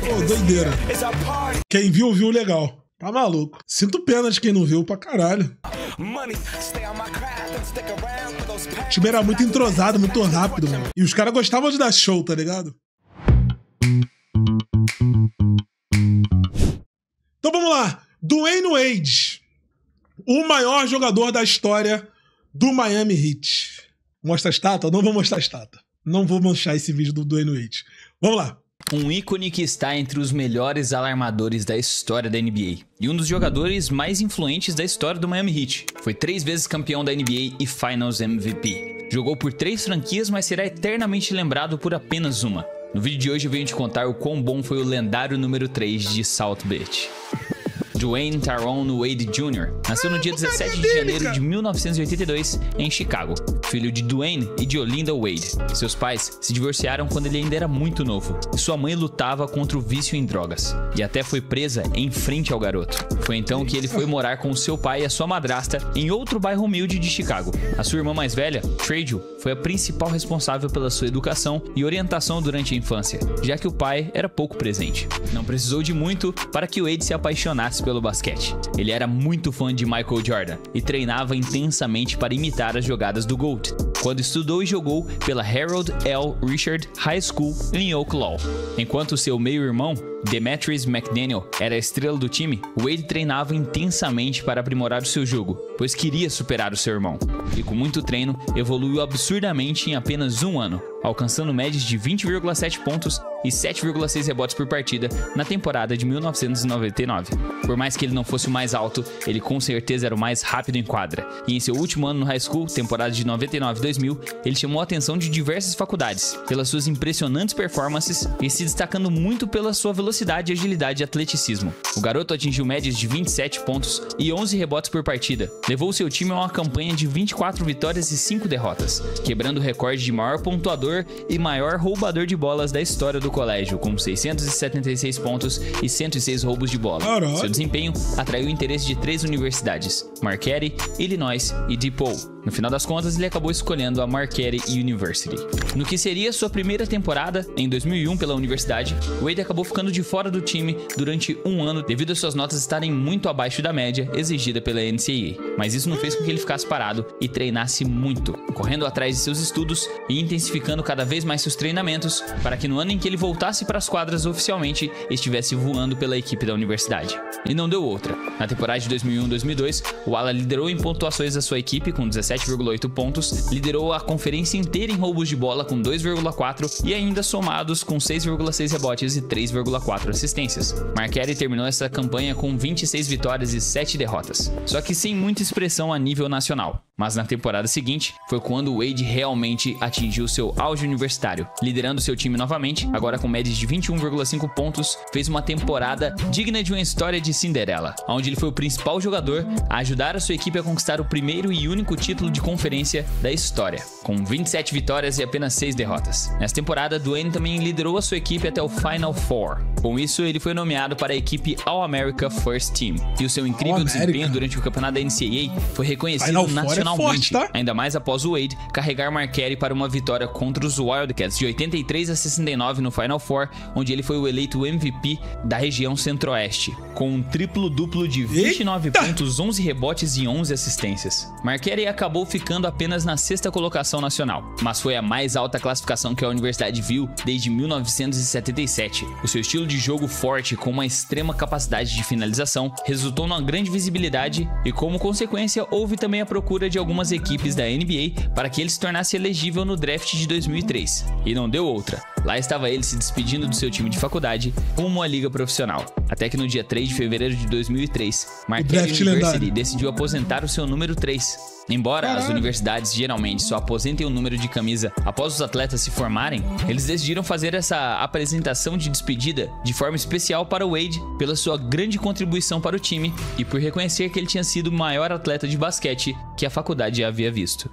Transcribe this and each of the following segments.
Pô, doideira. Quem viu, viu legal. Tá maluco. Sinto pena de quem não viu pra caralho. O time era muito entrosado, muito rápido, mano. E os caras gostavam de dar show, tá ligado? Então vamos lá. Dwyane Wade, o maior jogador da história do Miami Heat. Mostra a estátua? Não vou mostrar a estátua. Não vou manchar esse vídeo do Dwyane Wade. Vamos lá. Um ícone que está entre os melhores alarmadores da história da NBA e um dos jogadores mais influentes da história do Miami Heat. Foi 3 vezes campeão da NBA e Finals MVP. Jogou por 3 franquias, mas será eternamente lembrado por apenas uma. No vídeo de hoje eu venho te contar o quão bom foi o lendário número 3 de South Beach. Dwyane Tyrone Wade Jr. nasceu no dia 17 de janeiro de 1982 em Chicago, filho de Dwyane e de Olinda Wade. Seus pais se divorciaram quando ele ainda era muito novo, e sua mãe lutava contra o vício em drogas, e até foi presa em frente ao garoto. Foi então que ele foi morar com seu pai e a sua madrasta em outro bairro humilde de Chicago. A sua irmã mais velha, Trayjo, foi a principal responsável pela sua educação e orientação durante a infância, já que o pai era pouco presente. Não precisou de muito para que Wade se apaixonasse pelo basquete. Ele era muito fã de Michael Jordan e treinava intensamente para imitar as jogadas do GOAT, quando estudou e jogou pela Harold L. Richard High School em Oaklawn. Enquanto seu meio-irmão, Demetrius McDaniel, era a estrela do time, Wade treinava intensamente para aprimorar o seu jogo, pois queria superar o seu irmão. E com muito treino, evoluiu absurdamente em apenas 1 ano, alcançando médias de 20,7 pontos e 7,6 rebotes por partida na temporada de 1999. Por mais que ele não fosse o mais alto, ele com certeza era o mais rápido em quadra. E em seu último ano no high school, temporada de 99-2000, ele chamou a atenção de diversas faculdades pelas suas impressionantes performances e se destacando muito pela sua velocidade, agilidade e atleticismo. O garoto atingiu médias de 27 pontos e 11 rebotes por partida. Levou seu time a uma campanha de 24 vitórias e 5 derrotas, quebrando o recorde de maior pontuador e maior roubador de bolas da história do colégio, com 676 pontos e 106 roubos de bola. Seu desempenho atraiu o interesse de 3 universidades, Marquette, Illinois e DePaul. No final das contas, ele acabou escolhendo a Marquette University. No que seria sua primeira temporada, em 2001 pela universidade, Wade acabou ficando de fora do time durante 1 ano devido às suas notas estarem muito abaixo da média exigida pela NCAA. Mas isso não fez com que ele ficasse parado e treinasse muito, correndo atrás de seus estudos e intensificando cada vez mais seus treinamentos para que no ano em que ele voltasse para as quadras oficialmente, estivesse voando pela equipe da universidade. E não deu outra. Na temporada de 2001-2002, o ala liderou em pontuações da sua equipe com 17,8 pontos, liderou a conferência inteira em roubos de bola com 2,4 e ainda somados com 6,6 rebotes e 3,4 assistências. Marquette terminou essa campanha com 26 vitórias e 7 derrotas, só que sem muita expressão a nível nacional. Mas na temporada seguinte, foi quando Wade realmente atingiu seu auge universitário, liderando seu time novamente, agora com médias de 21,5 pontos, fez uma temporada digna de uma história de Cinderela, onde ele foi o principal jogador a ajudar a sua equipe a conquistar o primeiro e único título de conferência da história, com 27 vitórias e apenas 6 derrotas. Nessa temporada, Dwyane também liderou a sua equipe até o Final Four. Com isso, ele foi nomeado para a equipe All-America First Team, e o seu incrível desempenho durante o campeonato da NCAA foi reconhecido nacionalmente, ainda mais após o Wade carregar Marquette para uma vitória contra os Wildcats de 83 a 69 no Final Four, onde ele foi o eleito MVP da região Centro-Oeste, com um triplo-duplo de 29 pontos, 11 rebotes e 11 assistências. Marquette acabou ficando apenas na 6ª colocação nacional, mas foi a mais alta classificação que a universidade viu desde 1977. O seu estilo de jogo forte, com uma extrema capacidade de finalização, resultou numa grande visibilidade e, como consequência, houve também a procura de algumas equipes da NBA para que ele se tornasse elegível no draft de 2003. E não deu outra. Lá estava ele se despedindo do seu time de faculdade rumo à liga profissional, até que no dia 3 de fevereiro de 2003, Marquette University decidiu aposentar o seu número 3. Embora as universidades geralmente só aposentem o número de camisa após os atletas se formarem, eles decidiram fazer essa apresentação de despedida de forma especial para Wade pela sua grande contribuição para o time e por reconhecer que ele tinha sido o maior atleta de basquete que a faculdade havia visto.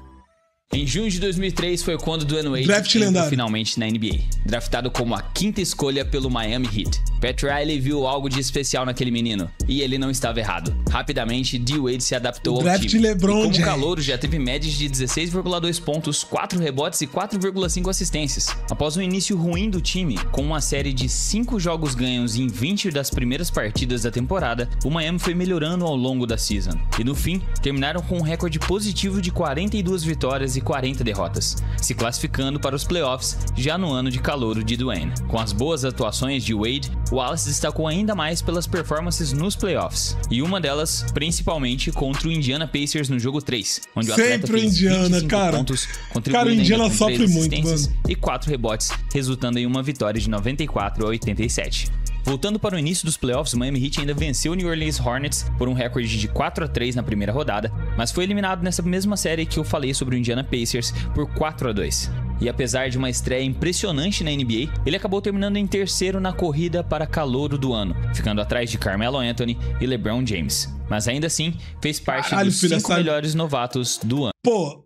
Em junho de 2003 foi quando Dwyane Wade entrou finalmente na NBA, draftado como a 5ª escolha pelo Miami Heat. Pat Riley viu algo de especial naquele menino, e ele não estava errado. Rapidamente, D-Wade se adaptou ao time. LeBron, e como calouro já teve médias de 16,2 pontos, 4 rebotes e 4,5 assistências. Após um início ruim do time, com uma série de 5 jogos ganhos em 20 das primeiras partidas da temporada, o Miami foi melhorando ao longo da season. E no fim, terminaram com um recorde positivo de 42 vitórias e 40 derrotas, se classificando para os playoffs já no ano de calouro de Dwyane. Com as boas atuações de Wade, Wallace destacou ainda mais pelas performances nos playoffs, e uma delas, principalmente, contra o Indiana Pacers no jogo 3, onde sempre o atleta fez 25 pontos, contribuindo ainda com 3 assistências e 4 rebotes, resultando em uma vitória de 94 a 87. Voltando para o início dos playoffs, o Miami Heat ainda venceu o New Orleans Hornets por um recorde de 4-3 na primeira rodada, mas foi eliminado nessa mesma série que eu falei sobre o Indiana Pacers por 4-2. E apesar de uma estreia impressionante na NBA, ele acabou terminando em terceiro na corrida para calouro do ano, ficando atrás de Carmelo Anthony e LeBron James. Mas ainda assim, fez parte dos 5 melhores novatos do ano. Pô,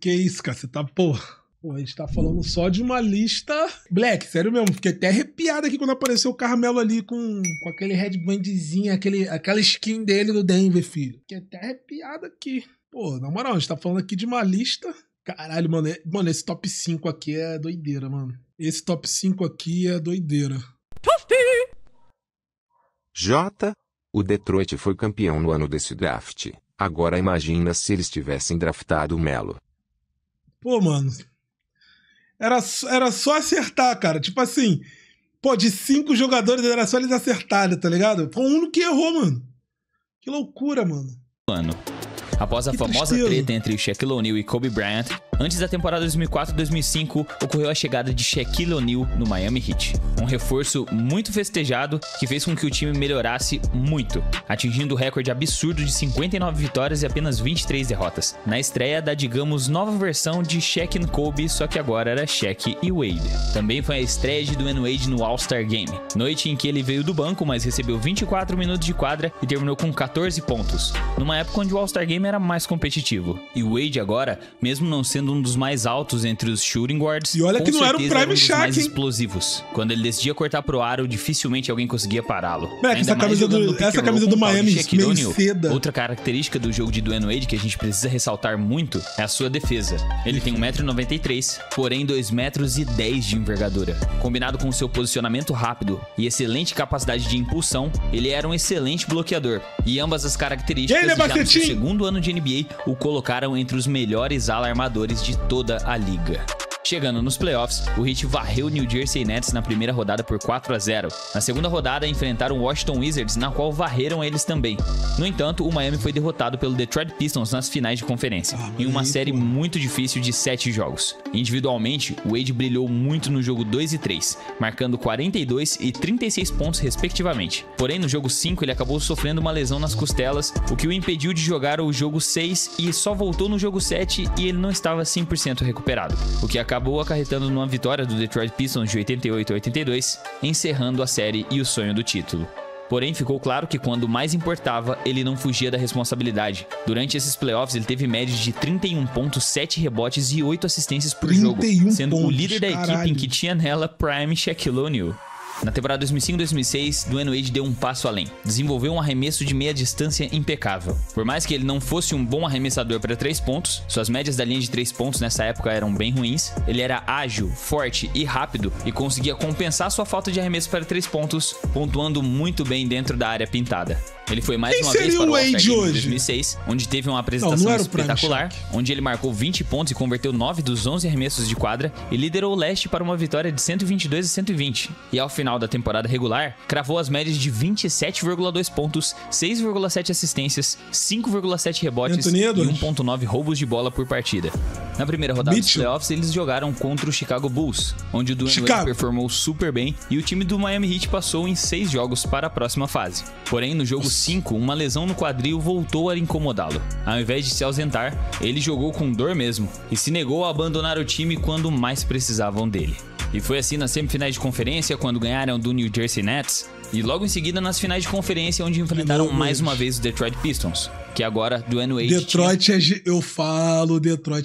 que isso, cara? Você tá porra. Pô, a gente tá falando só de uma lista... Black, sério mesmo, fiquei até arrepiado aqui quando apareceu o Carmelo ali com aquele headbandzinho, aquela skin dele do Denver, filho. Fiquei até arrepiado aqui. Pô, na moral, a gente tá falando aqui de uma lista... Caralho, mano, mano, esse top 5 aqui é doideira, mano. Esse top 5 aqui é doideira. J, o Detroit foi campeão no ano desse draft. Agora imagina se eles tivessem draftado o Melo. Pô, mano... Era só acertar, cara. Tipo assim, pô, de 5 jogadores era só eles acertarem, tá ligado? Foi o único que errou, mano. Que loucura, mano. Após a famosa treta entre Shaquille O'Neal e Kobe Bryant, antes da temporada 2004-2005, ocorreu a chegada de Shaquille O'Neal no Miami Heat. Um reforço muito festejado que fez com que o time melhorasse muito, atingindo o recorde absurdo de 59 vitórias e apenas 23 derrotas. Na estreia da, digamos, nova versão de Shaq e Kobe, só que agora era Shaq e Wade. Também foi a estreia de Dwyane Wade no All-Star Game, noite em que ele veio do banco, mas recebeu 24 minutos de quadra e terminou com 14 pontos, numa época onde o All-Star Game era mais competitivo. E Wade agora, mesmo não sendo um dos mais altos entre os shooting guards, e olha que não era o prime Shaq, mais explosivos. Quando ele decidia cortar pro aro, dificilmente alguém conseguia pará-lo. Essa camisa do Miami meio seda. Outra característica do jogo de Dwyane Wade que a gente precisa ressaltar muito é a sua defesa. Ele tem 1,93 m, porém 2,10 m de envergadura. Combinado com seu posicionamento rápido e excelente capacidade de impulsão, ele era um excelente bloqueador. E ambas as características já no seu segundo ano de NBA o colocaram entre os melhores ala armadores de toda a liga. Chegando nos playoffs, o Heat varreu o New Jersey Nets na primeira rodada por 4-0. Na segunda rodada, enfrentaram o Washington Wizards, na qual varreram eles também. No entanto, o Miami foi derrotado pelo Detroit Pistons nas finais de conferência, em uma série muito difícil de 7 jogos. Individualmente, o Wade brilhou muito no jogo 2 e 3, marcando 42 e 36 pontos respectivamente. Porém, no jogo 5, ele acabou sofrendo uma lesão nas costelas, o que o impediu de jogar o jogo 6 e só voltou no jogo 7 e ele não estava 100% recuperado, o que acabou acarretando numa vitória do Detroit Pistons de 88 a 82, encerrando a série e o sonho do título. Porém, ficou claro que quando mais importava, ele não fugia da responsabilidade. Durante esses playoffs, ele teve médias de 31 pontos, 7 rebotes e 8 assistências por jogo, sendo o líder da equipe em que tinha nela prime Shaquille O'Neal. Na temporada 2005-2006, Dwyane Wade deu um passo além. Desenvolveu um arremesso de meia distância impecável. Por mais que ele não fosse um bom arremessador para 3 pontos, suas médias da linha de 3 pontos nessa época eram bem ruins, ele era ágil, forte e rápido e conseguia compensar sua falta de arremesso para 3 pontos, pontuando muito bem dentro da área pintada. Ele foi mais uma vez para o All-Star Game de 2006, onde teve uma apresentação espetacular, onde ele marcou 20 pontos e converteu 9 dos 11 arremessos de quadra e liderou o leste para uma vitória de 122 a 120. E ao final da temporada regular, cravou as médias de 27,2 pontos, 6,7 assistências, 5,7 rebotes e 1,9 roubos de bola por partida. Na primeira rodada dos playoffs, eles jogaram contra o Chicago Bulls, onde o Dwyane Wade performou super bem e o time do Miami Heat passou em 6 jogos para a próxima fase. Porém, no jogo 5, uma lesão no quadril voltou a incomodá-lo. Ao invés de se ausentar, ele jogou com dor mesmo e se negou a abandonar o time quando mais precisavam dele. E foi assim nas semifinais de conferência, quando ganharam do New Jersey Nets, E logo em seguida nas finais de conferência, onde enfrentaram mais uma vez os Detroit Pistons, que agora Dwyane Wade. Detroit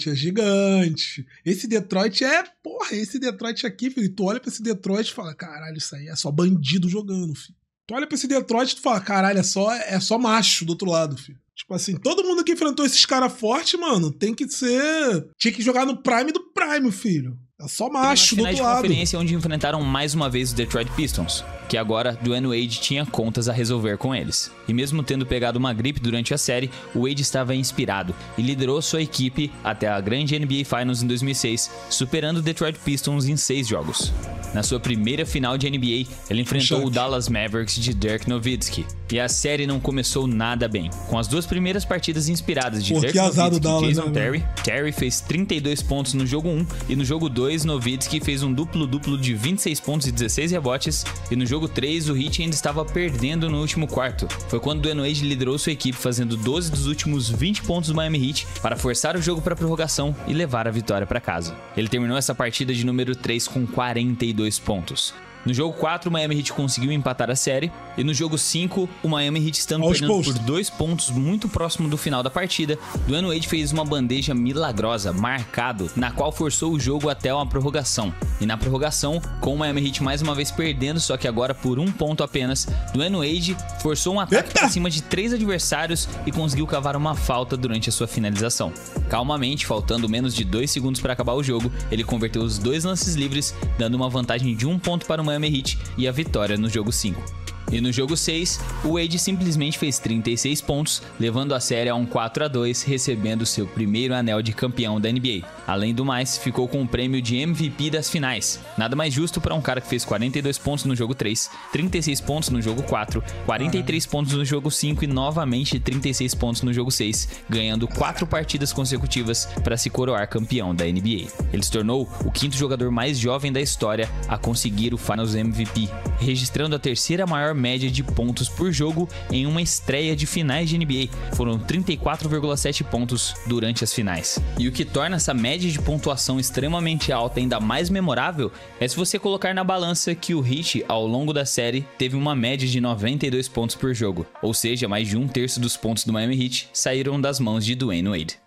é gigante. Esse Detroit é, porra, esse Detroit aqui, filho, tu olha pra esse Detroit e fala, caralho, isso aí é só bandido jogando, filho. Tu olha pra esse Detroit e tu fala, caralho, é só macho do outro lado, filho. Tipo assim, todo mundo que enfrentou esses caras fortes, mano, tem que ser... Tinha que jogar no prime do prime, filho. É só macho do outro lado. Na final de conferência, onde enfrentaram mais uma vez os Detroit Pistons, que agora Dwyane Wade tinha contas a resolver com eles. E mesmo tendo pegado uma gripe durante a série, o Wade estava inspirado e liderou sua equipe até a grande NBA Finals em 2006, superando o Detroit Pistons em 6 jogos. Na sua primeira final de NBA, ele enfrentou o Dallas Mavericks de Dirk Nowitzki. E a série não começou nada bem, com as duas primeiras partidas inspiradas de Dirk Nowitzki e Jason Terry. Terry fez 32 pontos no jogo 1 e no jogo 2 Nowitzki fez um duplo-duplo de 26 pontos e 16 rebotes. E no jogo 3 o Heat ainda estava perdendo no último quarto. Foi quando Dwyane Wade liderou sua equipe fazendo 12 dos últimos 20 pontos do Miami Heat para forçar o jogo para a prorrogação e levar a vitória para casa. Ele terminou essa partida de número 3 com 42 pontos. No jogo 4, o Miami Heat conseguiu empatar a série. E no jogo 5, o Miami Heat estando perdendo por 2 pontos muito próximo do final da partida. Dwyane Wade fez uma bandeja milagrosa, marcado, na qual forçou o jogo até uma prorrogação. E na prorrogação, com o Miami Heat mais uma vez perdendo, só que agora por 1 ponto apenas, Dwyane Wade forçou um ataque para cima de 3 adversários e conseguiu cavar uma falta durante a sua finalização. Calmamente, faltando menos de 2 segundos para acabar o jogo, ele converteu os 2 lances livres, dando uma vantagem de 1 ponto para o Miami Heat e a vitória no jogo 5. E no jogo 6, o Wade simplesmente fez 36 pontos, levando a série a um 4-2, recebendo seu primeiro anel de campeão da NBA. Além do mais, ficou com o prêmio de MVP das finais. Nada mais justo para um cara que fez 42 pontos no jogo 3, 36 pontos no jogo 4, 43 pontos no jogo 5 e novamente 36 pontos no jogo 6, ganhando 4 partidas consecutivas para se coroar campeão da NBA. Ele se tornou o 5º jogador mais jovem da história a conseguir o Finals MVP, registrando a 3ª maior média de pontos por jogo em uma estreia de finais de NBA. Foram 34,7 pontos durante as finais. E o que torna essa média de pontuação extremamente alta ainda mais memorável é se você colocar na balança que o Heat, ao longo da série, teve uma média de 92 pontos por jogo, ou seja, mais de 1/3 dos pontos do Miami Heat saíram das mãos de Dwyane Wade.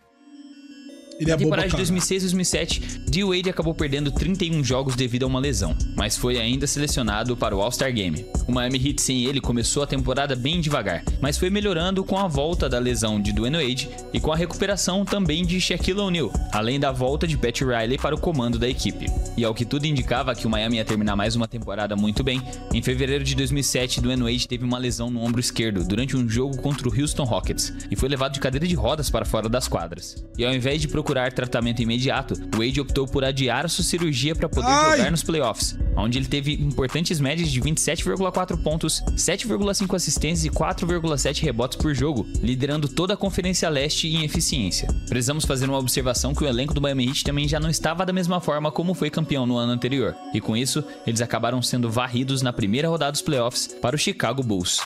Na temporada de 2006 e 2007, D-Wade acabou perdendo 31 jogos devido a uma lesão, mas foi ainda selecionado para o All-Star Game. O Miami Heat sem ele começou a temporada bem devagar, mas foi melhorando com a volta da lesão de Dwyane Wade e com a recuperação também de Shaquille O'Neal, além da volta de Pat Riley para o comando da equipe. E ao que tudo indicava que o Miami ia terminar mais uma temporada muito bem, em fevereiro de 2007, Dwyane Wade teve uma lesão no ombro esquerdo durante um jogo contra o Houston Rockets e foi levado de cadeira de rodas para fora das quadras. E ao invés de procurar tratamento imediato, Wade optou por adiar sua cirurgia para poder jogar nos playoffs, onde ele teve importantes médias de 27,4 pontos, 7,5 assistências e 4,7 rebotes por jogo, liderando toda a Conferência Leste em eficiência. Precisamos fazer uma observação que o elenco do Miami Heat também já não estava da mesma forma como foi campeão no ano anterior, e com isso, eles acabaram sendo varridos na primeira rodada dos playoffs para o Chicago Bulls.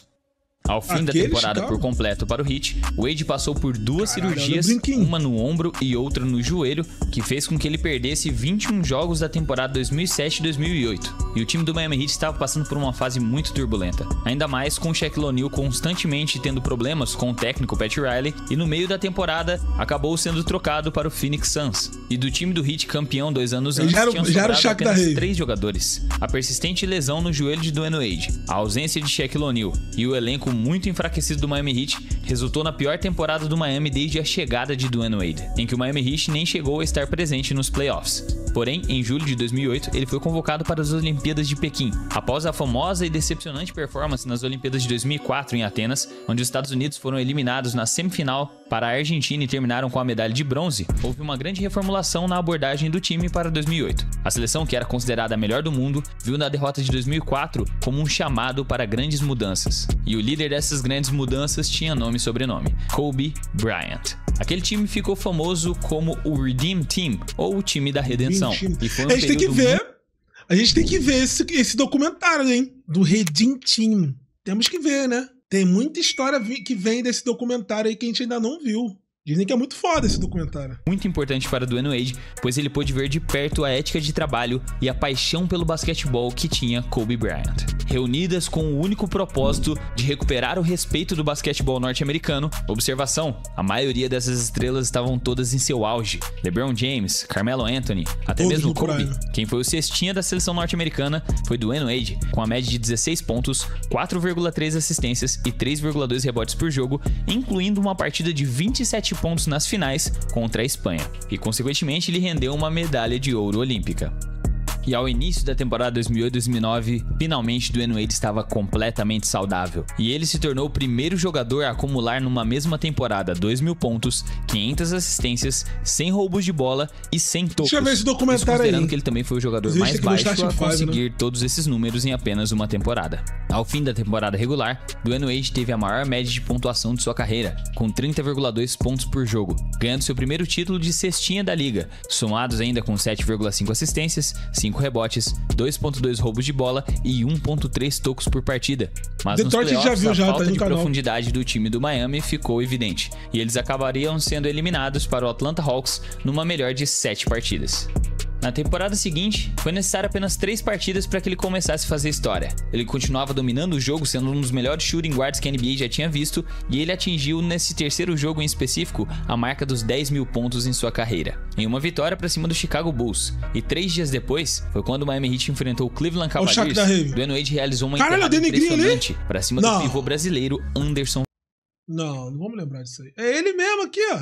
Ao fim da temporada por completo para o Heat, Wade passou por 2 cirurgias, uma no ombro e outra no joelho, que fez com que ele perdesse 21 jogos da temporada 2007 e 2008. E o time do Miami Heat estava passando por uma fase muito turbulenta, ainda mais com o Shaquille O'Neal constantemente tendo problemas com o técnico Pat Riley, e no meio da temporada acabou sendo trocado para o Phoenix Suns. E do time do Heat campeão 2 anos antes, tinham sobrado apenas 3 jogadores. A persistente lesão no joelho de Dwyane Wade, a ausência de Shaquille O'Neal e o elenco muito enfraquecido do Miami Heat resultou na pior temporada do Miami desde a chegada de Dwyane Wade, em que o Miami Heat nem chegou a estar presente nos playoffs. Porém, em julho de 2008, ele foi convocado para as Olimpíadas de Pequim, após a famosa e decepcionante performance nas Olimpíadas de 2004 em Atenas, onde os Estados Unidos foram eliminados na semifinal para a Argentina e terminaram com a medalha de bronze. Houve uma grande reformulação na abordagem do time para 2008. A seleção, que era considerada a melhor do mundo, viu na derrota de 2004 como um chamado para grandes mudanças. E o líder dessas grandes mudanças tinha nome e sobrenome: Kobe Bryant. Aquele time ficou famoso como o Redeem Team, ou o time da redenção. E foi um A gente tem que ver esse documentário, hein? Do Redeem Team. Temos que ver, né? Tem muita história que vem desse documentário aí que a gente ainda não viu. Dizem que é muito foda esse documentário. Muito importante para Dwyane Wade, pois ele pôde ver de perto a ética de trabalho e a paixão pelo basquetebol que tinha Kobe Bryant. Reunidas com o único propósito de recuperar o respeito do basquetebol norte-americano, observação, a maioria dessas estrelas estavam todas em seu auge. LeBron James, Carmelo Anthony, até mesmo Kobe. Quem foi o cestinha da seleção norte-americana foi Dwyane Wade, com a média de 16 pontos, 4,3 assistências e 3,2 rebotes por jogo, incluindo uma partida de 27 pontos nas finais contra a Espanha, e consequentemente lhe rendeu uma medalha de ouro olímpica. E ao início da temporada 2008-2009, finalmente Dwyane Wade estava completamente saudável, e ele se tornou o primeiro jogador a acumular numa mesma temporada 2.000 pontos, 500 assistências, 100 roubos de bola e 100 tocos. Deixa eu ver esse documentário aí. Considerando que ele também foi o jogador mais baixo a conseguir todos esses números em apenas uma temporada. Ao fim da temporada regular, Dwyane Wade teve a maior média de pontuação de sua carreira, com 30,2 pontos por jogo, ganhando seu primeiro título de cestinha da liga, somados ainda com 7,5 assistências, 5 rebotes, 2,2 roubos de bola e 1,3 tocos por partida. Mas nos playoffs, a falta de profundidade do time do Miami ficou evidente, e eles acabariam sendo eliminados para o Atlanta Hawks numa melhor de 7 partidas. Na temporada seguinte, foi necessário apenas 3 partidas para que ele começasse a fazer história. Ele continuava dominando o jogo, sendo um dos melhores shooting guards que a NBA já tinha visto, e ele atingiu, nesse terceiro jogo em específico, a marca dos 10.000 pontos em sua carreira, em uma vitória para cima do Chicago Bulls. E 3 dias depois, foi quando o Miami Heat enfrentou o Cleveland Cavaliers, Dwyane Wade realizou uma enterrada impressionante para cima do pivô brasileiro Anderson. Não vamos lembrar disso aí. É ele mesmo aqui, ó.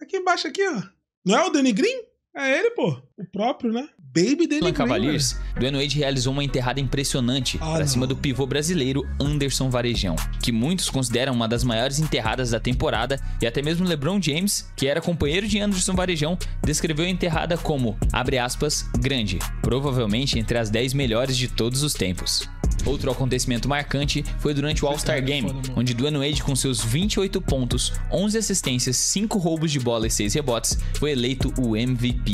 Aqui embaixo aqui, ó. Não é o Danny Green? É ele, pô. O próprio, né? Baby dele. Cavaliers, Dwyane Wade realizou uma enterrada impressionante para cima do pivô brasileiro Anderson Varejão, que muitos consideram uma das maiores enterradas da temporada, e até mesmo LeBron James, que era companheiro de Anderson Varejão, descreveu a enterrada como, abre aspas, grande, provavelmente entre as 10 melhores de todos os tempos. Outro acontecimento marcante foi durante o All-Star Game, onde Dwyane Wade, com seus 28 pontos, 11 assistências, 5 roubos de bola e 6 rebotes, foi eleito o MVP.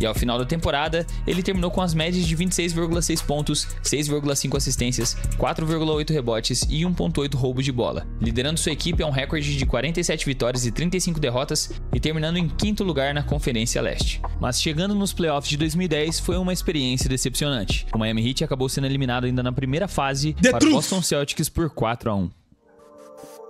E ao final da temporada, ele terminou com as médias de 26,6 pontos, 6,5 assistências, 4,8 rebotes e 1,8 roubo de bola, liderando sua equipe a um recorde de 47 vitórias e 35 derrotas e terminando em 5º lugar na Conferência Leste. Mas chegando nos playoffs de 2010, foi uma experiência decepcionante. O Miami Heat acabou sendo eliminado ainda na primeira fase para o Boston Celtics por 4-1.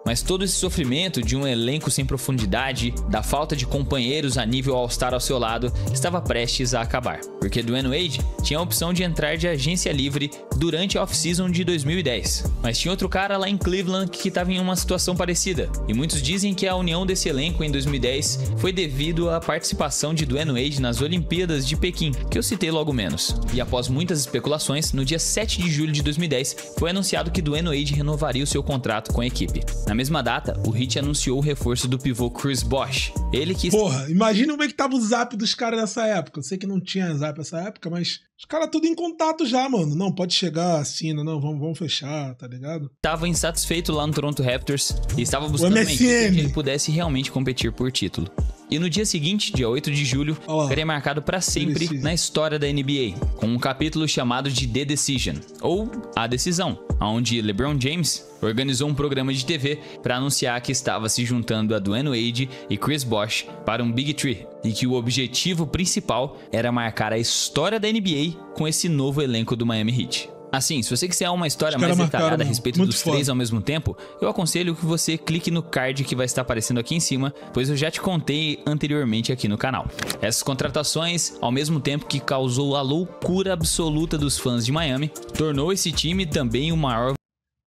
Mas todo esse sofrimento de um elenco sem profundidade, da falta de companheiros a nível All-Star ao seu lado, estava prestes a acabar, porque Dwyane Wade tinha a opção de entrar de agência livre durante a off-season de 2010. Mas tinha outro cara lá em Cleveland que estava em uma situação parecida, e muitos dizem que a união desse elenco em 2010 foi devido à participação de Dwyane Wade nas Olimpíadas de Pequim, que eu citei logo menos. E após muitas especulações, no dia 7 de julho de 2010, foi anunciado que Dwyane Wade renovaria o seu contrato com a equipe. Na mesma data, o Heat anunciou o reforço do pivô Chris Bosh. Ele que... Porra, imagina como é que tava o zap dos caras nessa época. Eu sei que não tinha zap nessa época, mas... Os caras tudo em contato já, mano. Não, pode chegar, assina, não, vamos fechar, tá ligado? Tava insatisfeito lá no Toronto Raptors e estava buscando uma equipe que ele pudesse realmente competir por título. E no dia seguinte, dia 8 de julho, ficaria marcado para sempre na história da NBA, com um capítulo chamado de The Decision, ou A Decisão, onde LeBron James organizou um programa de TV para anunciar que estava se juntando a Dwyane Wade e Chris Bosh para um Big Three, e que o objetivo principal era marcar a história da NBA com esse novo elenco do Miami Heat. Assim, se você quiser uma história mais detalhada a respeito dos três ao mesmo tempo, eu aconselho que você clique no card que vai estar aparecendo aqui em cima, pois eu já te contei anteriormente aqui no canal. Essas contratações, ao mesmo tempo que causou a loucura absoluta dos fãs de Miami, tornou esse time também o maior...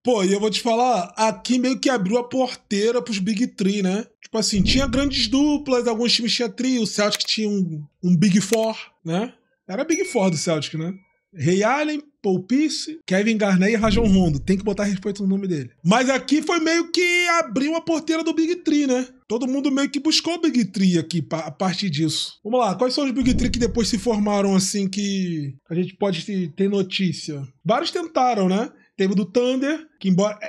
Pô, e eu vou te falar, aqui meio que abriu a porteira pros Big Three, né? Tipo assim, tinha grandes duplas, alguns times tinha trio, o Celtic tinha um Big Four, né? Era Big Four do Celtic, né? Ray Allen, Paul Pierce, Kevin Garnett e Rajon Rondo. Tem que botar respeito no nome dele. Mas aqui foi meio que abriu a porteira do Big Three, né? Todo mundo meio que buscou o Big Three aqui a partir disso. Vamos lá, quais são os Big Three que depois se formaram assim que a gente pode ter notícia? Vários tentaram, né? Teve o do Thunder, que embora...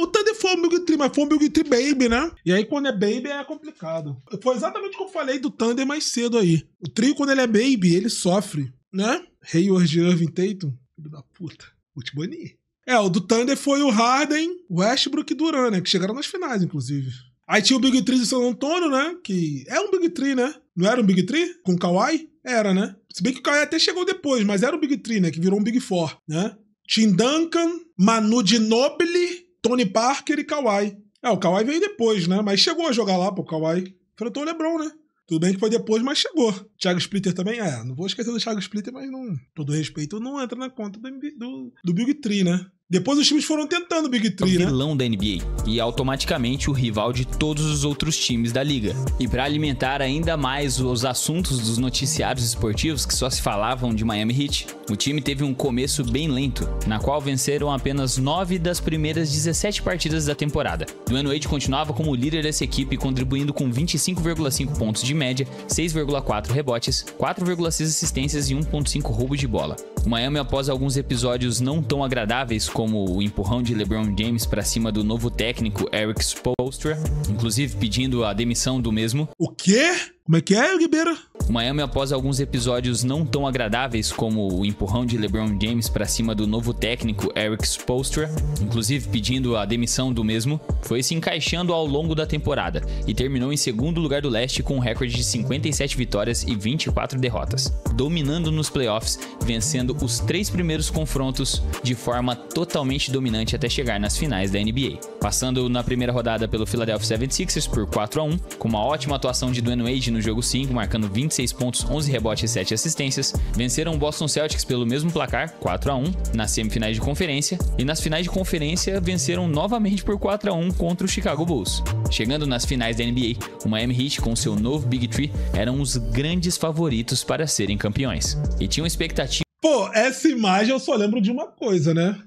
O Thunder foi um Big Three, mas foi um Big Three Baby, né? E aí quando é Baby é complicado. Foi exatamente como eu falei do Thunder mais cedo aí. O trio, quando ele é Baby, ele sofre, né? Hayward, Irving, Tatum, filho da puta, Utiboni. O do Thunder foi o Harden, Westbrook e Durant, né? Que chegaram nas finais, inclusive. Aí tinha o Big Three de San Antonio, né? Que é um Big Three, né? Não era um Big Three? Com o Kawhi? Era, né? Se bem que o Kawhi até chegou depois, mas era um Big Three, né? Que virou um Big Four, né? Tim Duncan, Manu Ginobili, Tony Parker e Kawhi. É, o Kawhi veio depois, né? Mas chegou a jogar lá, pô, o Kawhi. Enfrentou o LeBron, né? Tudo bem que foi depois, mas chegou. Thiago Splitter também, é. Não vou esquecer do Thiago Splitter, mas não... Todo respeito não entra na conta do Big Three, né? Depois os times foram tentando o Big Three, né? Vilão da NBA e automaticamente o rival de todos os outros times da liga. E para alimentar ainda mais os assuntos dos noticiários esportivos que só se falavam de Miami Heat, o time teve um começo bem lento, na qual venceram apenas 9 das primeiras 17 partidas da temporada. Dwyane Wade continuava como líder dessa equipe, contribuindo com 25,5 pontos de média, 6,4 rebotes, 4,6 assistências e 1,5 roubo de bola. O Miami, após alguns episódios não tão agradáveis, como o empurrão de LeBron James para cima do novo técnico Eric Spoelstra, inclusive pedindo a demissão do mesmo. O quê? Como é que é, Ribeiro? O Miami, após alguns episódios não tão agradáveis, como o empurrão de LeBron James para cima do novo técnico Eric Spoelstra, inclusive pedindo a demissão do mesmo, foi se encaixando ao longo da temporada e terminou em segundo lugar do leste com um recorde de 57 vitórias e 24 derrotas, dominando nos playoffs, vencendo os 3 primeiros confrontos de forma totalmente dominante até chegar nas finais da NBA. Passando na primeira rodada pelo Philadelphia 76ers por 4-1, com uma ótima atuação de Dwyane Wade no jogo 5, marcando 26 pontos, 11 rebotes e 7 assistências, venceram o Boston Celtics pelo mesmo placar, 4-1, nas semifinais de conferência, e nas finais de conferência venceram novamente por 4-1 contra o Chicago Bulls. Chegando nas finais da NBA, o Miami Heat com seu novo Big Three eram os grandes favoritos para serem campeões, e tinham expectativa... Pô, essa imagem eu só lembro de uma coisa, né?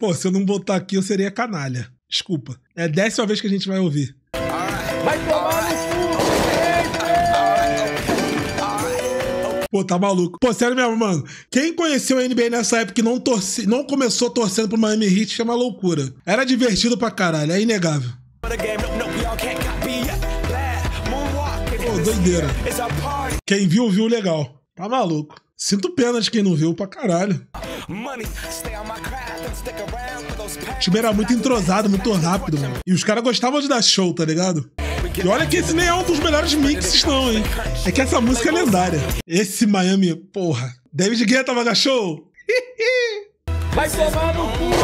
Pô, se eu não botar aqui eu seria canalha, desculpa, é a 10ª vez que a gente vai ouvir. Vai tomar no Pô, tá maluco. Pô, sério mesmo, mano. Quem conheceu a NBA nessa época e não começou torcendo pro Miami Heat é uma loucura. Era divertido pra caralho, é inegável. Pô, doideira. Quem viu, viu legal. Tá maluco. Sinto pena de quem não viu pra caralho. O time era muito entrosado, muito rápido, mano. E os caras gostavam de dar show, tá ligado? E olha que esse nem é um dos melhores mixes, não, hein? É que essa música é lendária. Esse Miami, porra. David Guetta vai dar show? Vai tomar no cu!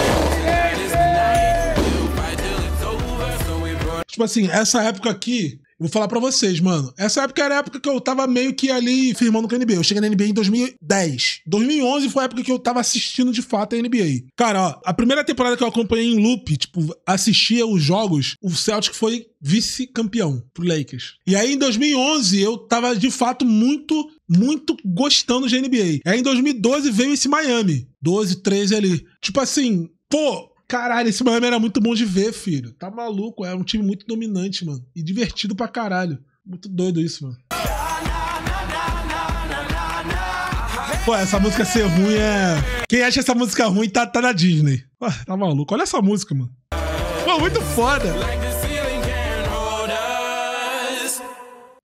Tipo assim, essa época aqui, eu vou falar pra vocês, mano. Essa época era a época que eu tava meio que ali firmando com a NBA. Eu cheguei na NBA em 2010. 2011 foi a época que eu tava assistindo de fato a NBA. Cara, ó, a primeira temporada que eu acompanhei em loop, tipo, assistia os jogos, o Celtic foi vice-campeão pro Lakers. E aí, em 2011, eu tava, de fato, muito gostando de NBA. Aí, em 2012, veio esse Miami. 12, 13 ali. Tipo assim, pô... Caralho, esse Miami era muito bom de ver, filho. Tá maluco, é um time muito dominante, mano. E divertido pra caralho. Muito doido isso, mano. Pô, essa música ser ruim é... Quem acha essa música ruim tá na Disney. Ué, tá maluco, olha essa música, mano. Pô, muito foda.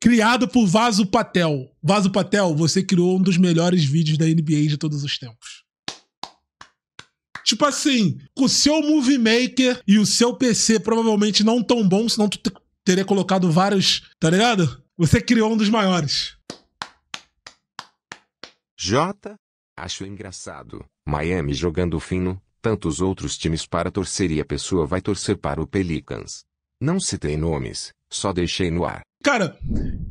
Criado por Vaso Patel. Vaso Patel, você criou um dos melhores vídeos da NBA de todos os tempos. Tipo assim, com o seu Movie Maker e o seu PC provavelmente não tão bom, senão tu teria colocado vários, tá ligado? Você criou um dos maiores. Jota, acho engraçado. Miami jogando fino, tantos outros times para torcer e a pessoa vai torcer para o Pelicans. Não citei nomes, só deixei no ar. Cara,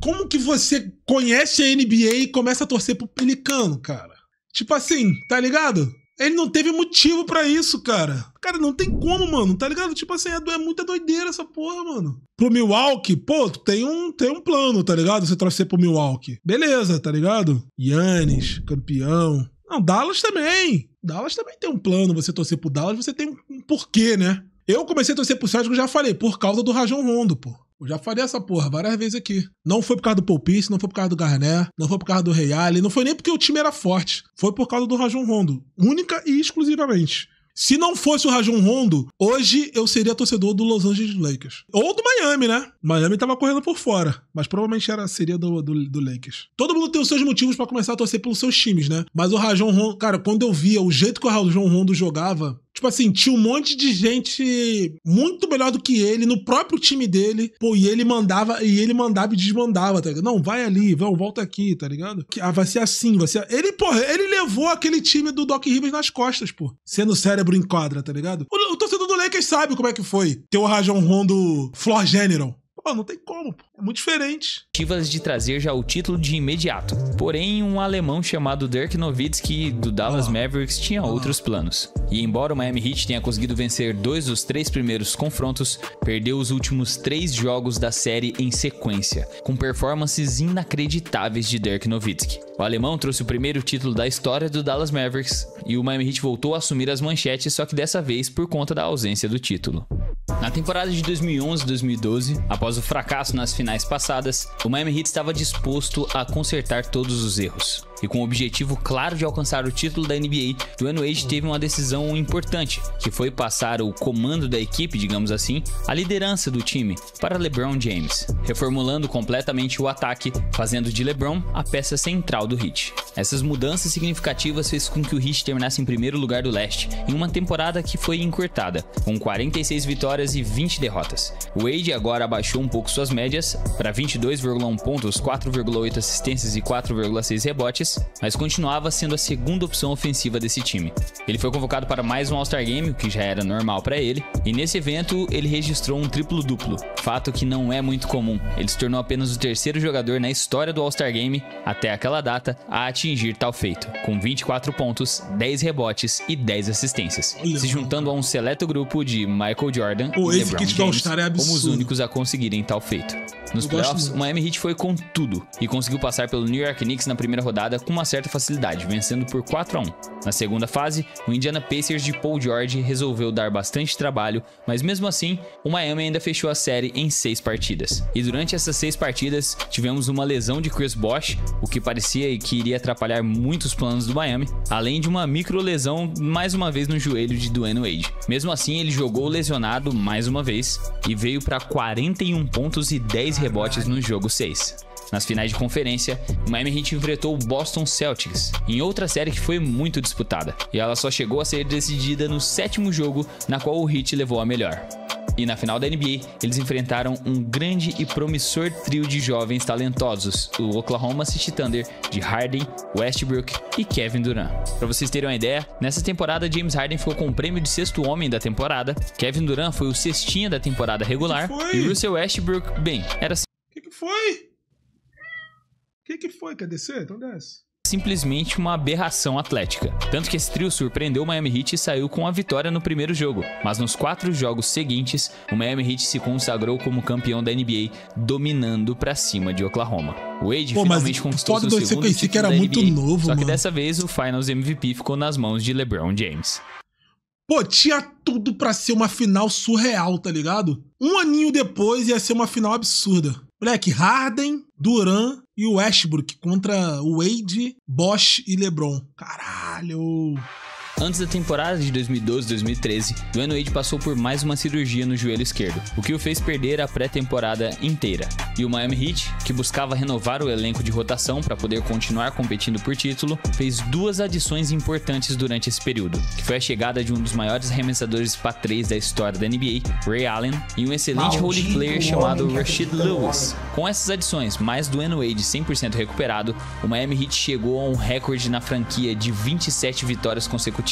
como que você conhece a NBA e começa a torcer pro Pelicano, cara? Tipo assim, tá ligado? Ele não teve motivo pra isso, cara. Cara, não tem como, mano, tá ligado? Tipo assim, é muita doideira essa porra, mano. Pro Milwaukee, pô, tu tem um plano, tá ligado? Você torcer pro Milwaukee. Beleza, tá ligado? Giannis, campeão. Não, Dallas também. Dallas também tem um plano. Você torcer pro Dallas, você tem um porquê, né? Eu comecei a torcer pro Celtics, eu já falei, por causa do Rajon Rondo, pô. Eu já falei essa porra várias vezes aqui. Não foi por causa do Paul Pierce, não foi por causa do Garnett, não foi por causa do Ray Allen, não foi nem porque o time era forte. Foi por causa do Rajon Rondo. Única e exclusivamente. Se não fosse o Rajon Rondo, hoje eu seria torcedor do Los Angeles Lakers. Ou do Miami, né? Miami tava correndo por fora, mas provavelmente seria do Lakers. Todo mundo tem os seus motivos pra começar a torcer pelos seus times, né? Mas o Rajon Rondo... Cara, quando eu via o jeito que o Rajon Rondo jogava... Tipo assim, tinha um monte de gente muito melhor do que ele no próprio time dele. Pô, e ele mandava e desmandava, tá ligado? Não, vai ali, vão, volta aqui, tá ligado? Ah, vai ser assim, vai ser... Ele, porra, ele levou aquele time do Doc Rivers nas costas, pô. Sendo o cérebro em quadra, tá ligado? O torcedor do Lakers sabe como é que foi ter o Rajon Rondo Floor General. Pô, não tem como, pô. É muito diferente. De trazer já o título de imediato. Porém, um alemão chamado Dirk Nowitzki do Dallas Mavericks tinha outros planos. E embora o Miami Heat tenha conseguido vencer 2 dos 3 primeiros confrontos, perdeu os últimos 3 jogos da série em sequência, com performances inacreditáveis de Dirk Nowitzki. O alemão trouxe o primeiro título da história do Dallas Mavericks e o Miami Heat voltou a assumir as manchetes, só que dessa vez por conta da ausência do título. Na temporada de 2011-2012, após o fracasso nas finais passadas, o Miami Heat estava disposto a consertar todos os erros. E com o objetivo claro de alcançar o título da NBA, Dwyane Wade teve uma decisão importante, que foi passar o comando da equipe, digamos assim, a liderança do time, para LeBron James, reformulando completamente o ataque, fazendo de LeBron a peça central do Heat. Essas mudanças significativas fez com que o Heat terminasse em primeiro lugar do leste, em uma temporada que foi encurtada, com 46 vitórias e 20 derrotas. Wade agora abaixou um pouco suas médias, para 22,1 pontos, 4,8 assistências e 4,6 rebotes, mas continuava sendo a segunda opção ofensiva desse time. Ele foi convocado para mais um All-Star Game, o que já era normal para ele, e nesse evento ele registrou um triplo-duplo, fato que não é muito comum. Ele se tornou apenas o terceiro jogador na história do All-Star Game, até aquela data, a atingir tal feito, com 24 pontos, 10 rebotes e 10 assistências, se juntando a um seleto grupo de Michael Jordan e LeBron James como os únicos a conseguirem tal feito. Nos playoffs, o Miami Heat foi com tudo e conseguiu passar pelo New York Knicks na primeira rodada com uma certa facilidade, vencendo por 4-1. Na segunda fase, o Indiana Pacers de Paul George resolveu dar bastante trabalho, mas mesmo assim, o Miami ainda fechou a série em 6 partidas. E durante essas 6 partidas, tivemos uma lesão de Chris Bosh, o que parecia que iria atrapalhar muitos planos do Miami, além de uma microlesão mais uma vez no joelho de Dwyane Wade. Mesmo assim, ele jogou lesionado mais uma vez e veio para 41 pontos e 10 rebotes no jogo 6. Nas finais de conferência, o Miami Heat enfrentou o Boston Celtics, em outra série que foi muito disputada, e ela só chegou a ser decidida no 7º jogo, na qual o Heat levou a melhor. E na final da NBA, eles enfrentaram um grande e promissor trio de jovens talentosos, o Oklahoma City Thunder de Harden, Westbrook e Kevin Durant. Para vocês terem uma ideia, nessa temporada James Harden ficou com o prêmio de sexto homem da temporada, Kevin Durant foi o cestinha da temporada regular e Russell Westbrook, bem, era... O que foi? Quer descer? Então desce. Simplesmente uma aberração atlética. Tanto que esse trio surpreendeu o Miami Heat e saiu com a vitória no primeiro jogo, mas nos 4 jogos seguintes, o Miami Heat se consagrou como campeão da NBA, dominando pra cima de Oklahoma. O Wade finalmente conquistou o seu segundo título que era da muito NBA, novo, só que dessa vez o Finals MVP ficou nas mãos de LeBron James. Pô, tinha tudo pra ser uma final surreal, tá ligado? Um aninho depois ia ser uma final absurda. Moleque, Harden, Durant e o Westbrook contra o Wade, Bosh e LeBron. Caralho! Antes da temporada de 2012-2013, Dwyane Wade passou por mais uma cirurgia no joelho esquerdo, o que o fez perder a pré-temporada inteira. E o Miami Heat, que buscava renovar o elenco de rotação para poder continuar competindo por título, fez 2 adições importantes durante esse período, que foi a chegada de um dos maiores arremessadores para 3 da história da NBA, Ray Allen, e um excelente role player chamado Rashid Lewis. Com essas adições, mais Dwyane Wade 100% recuperado, o Miami Heat chegou a um recorde na franquia de 27 vitórias consecutivas.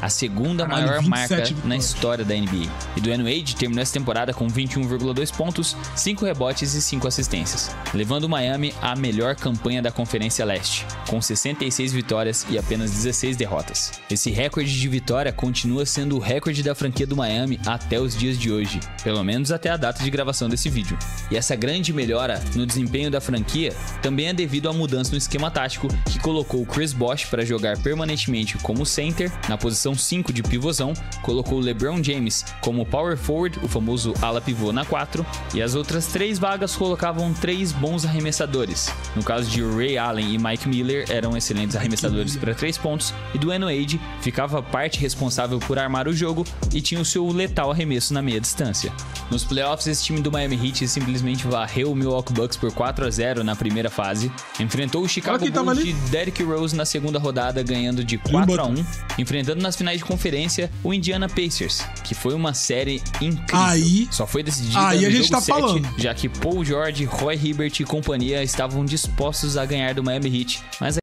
A segunda maior marca na história da NBA. E Dwyane Wade terminou essa temporada com 21,2 pontos, 5 rebotes e 5 assistências, levando o Miami à melhor campanha da Conferência Leste, com 66 vitórias e apenas 16 derrotas. Esse recorde de vitória continua sendo o recorde da franquia do Miami até os dias de hoje, pelo menos até a data de gravação desse vídeo. E essa grande melhora no desempenho da franquia também é devido à mudança no esquema tático, que colocou o Chris Bosh para jogar permanentemente como center, na posição 5 de pivôzão, colocou LeBron James como power forward, o famoso ala pivô na 4, e as outras 3 vagas colocavam 3 bons arremessadores. No caso de Ray Allen e Mike Miller, eram excelentes arremessadores para 3 pontos, e Dwyane Wade ficava parte responsável por armar o jogo e tinha o seu letal arremesso na meia distância. Nos playoffs, esse time do Miami Heat simplesmente varreu o Milwaukee Bucks por 4-0 na primeira fase. Enfrentou o Chicago Bulls de Derrick Rose na segunda rodada, ganhando de 4-1. Enfrentando nas finais de conferência o Indiana Pacers, que foi uma série incrível. Só foi decidida no jogo 7, já que Paul George, Roy Hibbert e companhia estavam dispostos a ganhar do Miami Heat. Mas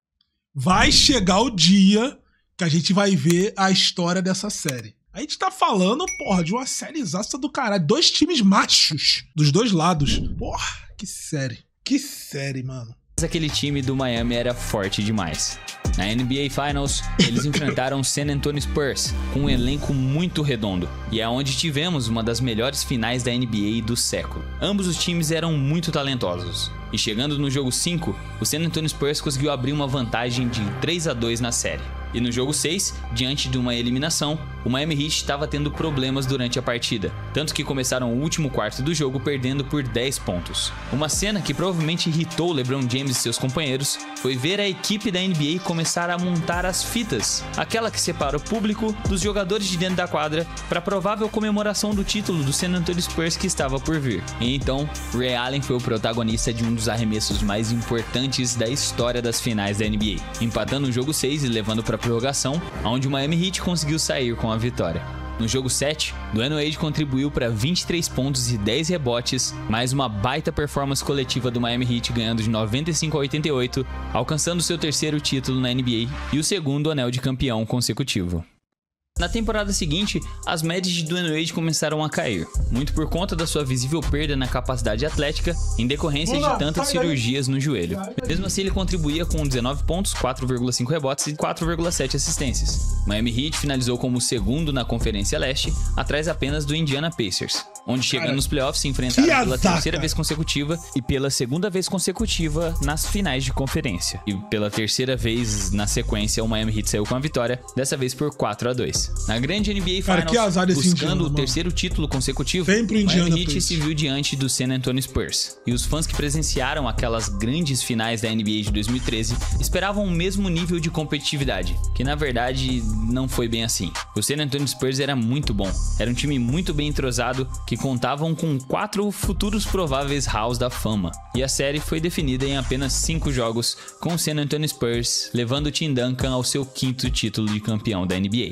vai chegar o dia que a gente vai ver a história dessa série. A gente tá falando, porra, de uma sériezaça do caralho. Dois times machos dos dois lados. Porra, que série. Que série, mano. Mas aquele time do Miami era forte demais. Na NBA Finals, eles enfrentaram San Antonio Spurs, com um elenco muito redondo, e é onde tivemos uma das melhores finais da NBA do século. Ambos os times eram muito talentosos, e chegando no jogo 5, o San Antonio Spurs conseguiu abrir uma vantagem de 3-2 na série. E no jogo 6, diante de uma eliminação, o Miami Heat estava tendo problemas durante a partida, tanto que começaram o último quarto do jogo perdendo por 10 pontos. Uma cena que provavelmente irritou LeBron James e seus companheiros foi ver a equipe da NBA começar a montar as fitas, aquela que separa o público dos jogadores de dentro da quadra para a provável comemoração do título do San Antonio Spurs que estava por vir. E então, Ray Allen foi o protagonista de um dos arremessos mais importantes da história das finais da NBA, empatando o jogo 6 e levando para prorrogação, onde o Miami Heat conseguiu sair com a vitória. No jogo 7, Dwyane Wade contribuiu para 23 pontos e 10 rebotes, mais uma baita performance coletiva do Miami Heat, ganhando de 95-88, alcançando seu terceiro título na NBA e o segundo anel de campeão consecutivo. Na temporada seguinte, as médias de Dwyane Wade começaram a cair, muito por conta da sua visível perda na capacidade atlética em decorrência de tantas cirurgias no joelho. Mesmo assim, ele contribuía com 19 pontos, 4,5 rebotes e 4,7 assistências. Miami Heat finalizou como segundo na Conferência Leste, atrás apenas do Indiana Pacers, onde chegando nos playoffs se enfrentaram pela terceira vez consecutiva e pela segunda vez consecutiva nas finais de conferência. E pela terceira vez na sequência, o Miami Heat saiu com a vitória, dessa vez por 4-2. Na grande NBA Finals, buscando o terceiro título consecutivo, o Miami Heat se viu diante do San Antonio Spurs. E os fãs que presenciaram aquelas grandes finais da NBA de 2013 esperavam o mesmo nível de competitividade, que na verdade não foi bem assim. O San Antonio Spurs era muito bom, era um time muito bem entrosado, que contavam com 4 futuros prováveis Halls da Fama. E a série foi definida em apenas 5 jogos, com o San Antonio Spurs levando o Tim Duncan ao seu 5º título de campeão da NBA.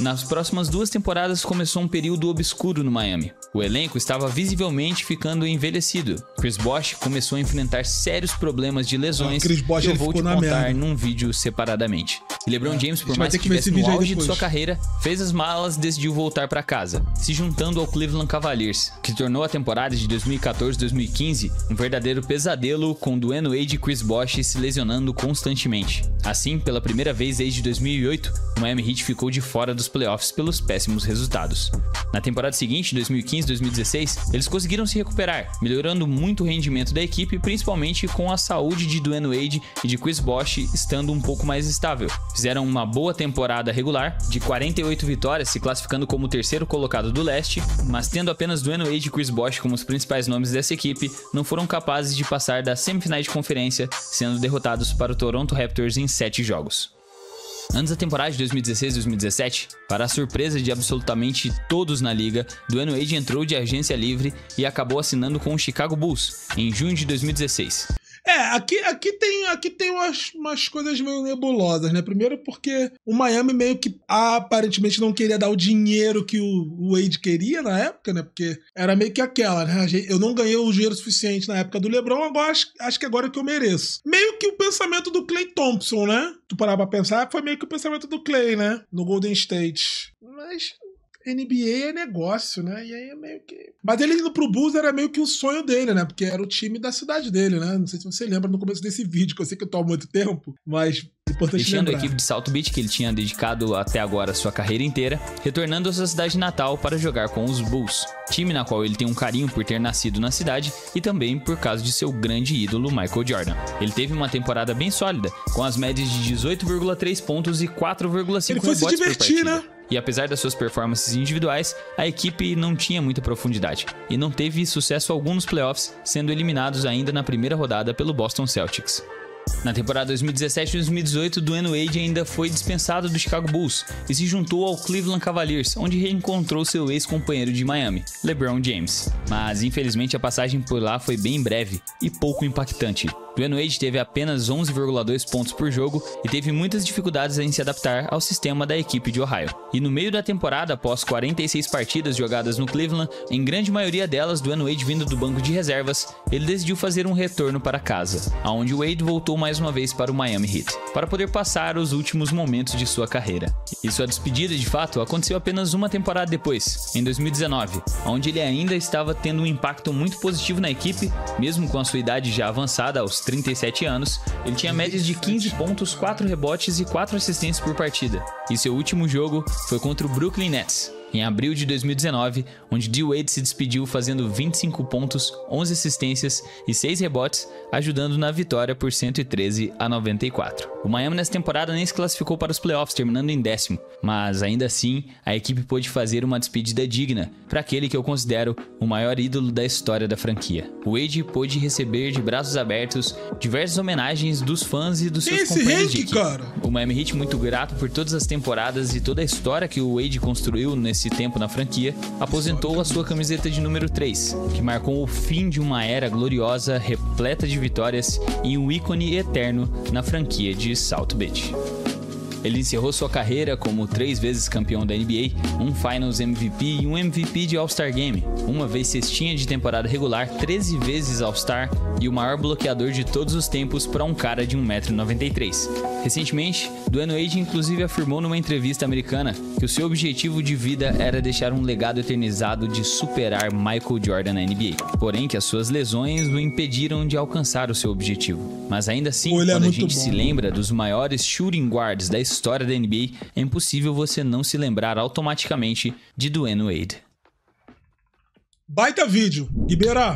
Nas próximas 2 temporadas começou um período obscuro no Miami. O elenco estava visivelmente ficando envelhecido. Chris Bosh começou a enfrentar sérios problemas de lesões que eu vou te contar num vídeo separadamente. E LeBron James, por mais que estivesse no auge de sua carreira, fez as malas e decidiu voltar para casa, se juntando ao Cleveland Cavaliers, que tornou a temporada de 2014-2015 um verdadeiro pesadelo, com Dwyane Wade e Chris Bosh se lesionando constantemente. Assim, pela primeira vez desde 2008, o Miami Heat ficou de fora dos playoffs pelos péssimos resultados. Na temporada seguinte, 2015-2016, eles conseguiram se recuperar, melhorando muito o rendimento da equipe, principalmente com a saúde de Dwyane Wade e de Chris Bosh estando um pouco mais estável. Fizeram uma boa temporada regular, de 48 vitórias, se classificando como o terceiro colocado do leste, mas tendo apenas Dwyane Wade e Chris Bosh como os principais nomes dessa equipe, não foram capazes de passar da semifinal de conferência, sendo derrotados para o Toronto Raptors em 7 jogos. Antes da temporada de 2016-2017, para a surpresa de absolutamente todos na liga, Dwyane Wade entrou de agência livre e acabou assinando com o Chicago Bulls em junho de 2016. Aqui tem umas coisas meio nebulosas, né? Primeiro porque o Miami meio que aparentemente não queria dar o dinheiro que o Wade queria na época, né? Porque era meio que aquela, né? Eu não ganhei o dinheiro suficiente na época do LeBron, agora acho que agora é que eu mereço. Meio que o pensamento do Klay Thompson, né? Tu parar pra pensar, foi meio que o pensamento do Klay, né? No Golden State. Mas NBA é negócio, né? E aí é meio que... Mas ele indo pro Bulls era meio que o sonho dele, né? Porque era o time da cidade dele, né? Não sei se você lembra no começo desse vídeo, que eu sei que eu tô há muito tempo, mas... Deixando a equipe de South Beach, que ele tinha dedicado até agora sua carreira inteira, retornando à sua cidade natal para jogar com os Bulls, time na qual ele tem um carinho por ter nascido na cidade e também por causa de seu grande ídolo Michael Jordan. Ele teve uma temporada bem sólida, com as médias de 18,3 pontos e 4,5 rebotes por partida. E apesar das suas performances individuais, a equipe não tinha muita profundidade e não teve sucesso algum nos playoffs, sendo eliminados ainda na primeira rodada pelo Boston Celtics. Na temporada 2017 e 2018, Dwyane Wade ainda foi dispensado do Chicago Bulls e se juntou ao Cleveland Cavaliers, onde reencontrou seu ex-companheiro de Miami, LeBron James. Mas, infelizmente, a passagem por lá foi bem breve e pouco impactante. Dwyane Wade teve apenas 11,2 pontos por jogo e teve muitas dificuldades em se adaptar ao sistema da equipe de Ohio. E no meio da temporada, após 46 partidas jogadas no Cleveland, em grande maioria delas Dwyane Wade vindo do banco de reservas, ele decidiu fazer um retorno para casa, aonde Wade voltou mais uma vez para o Miami Heat, para poder passar os últimos momentos de sua carreira. E sua despedida, de fato, aconteceu apenas uma temporada depois, em 2019, onde ele ainda estava tendo um impacto muito positivo na equipe, mesmo com a sua idade já avançada aos 37 anos, ele tinha médias de 15 pontos, 4 rebotes e 4 assistências por partida. E seu último jogo foi contra o Brooklyn Nets, em abril de 2019, onde D-Wade se despediu fazendo 25 pontos, 11 assistências e 6 rebotes, ajudando na vitória por 113 a 94. O Miami nessa temporada nem se classificou para os playoffs, terminando em décimo, mas ainda assim a equipe pôde fazer uma despedida digna para aquele que eu considero o maior ídolo da história da franquia. O Wade pôde receber de braços abertos diversas homenagens dos fãs e dos seus companheiros de equipe. O Miami Heat muito grato por todas as temporadas e toda a história que o Wade construiu nesse tempo na franquia, aposentou a sua camiseta de número 3, que marcou o fim de uma era gloriosa, repleta de vitórias e um ícone eterno na franquia de South Beach. Ele encerrou sua carreira como 3 vezes campeão da NBA, um Finals MVP e um MVP de All-Star Game, uma vez cestinha de temporada regular, 13 vezes All-Star e o maior bloqueador de todos os tempos para um cara de 1,93 m. Recentemente, Dwyane Wade inclusive afirmou numa entrevista americana que o seu objetivo de vida era deixar um legado eternizado de superar Michael Jordan na NBA, porém que as suas lesões o impediram de alcançar o seu objetivo. Mas ainda assim, quando a gente se lembra dos maiores shooting guards da história da NBA, é impossível você não se lembrar automaticamente de Dwyane Wade. Baita vídeo, Iberá!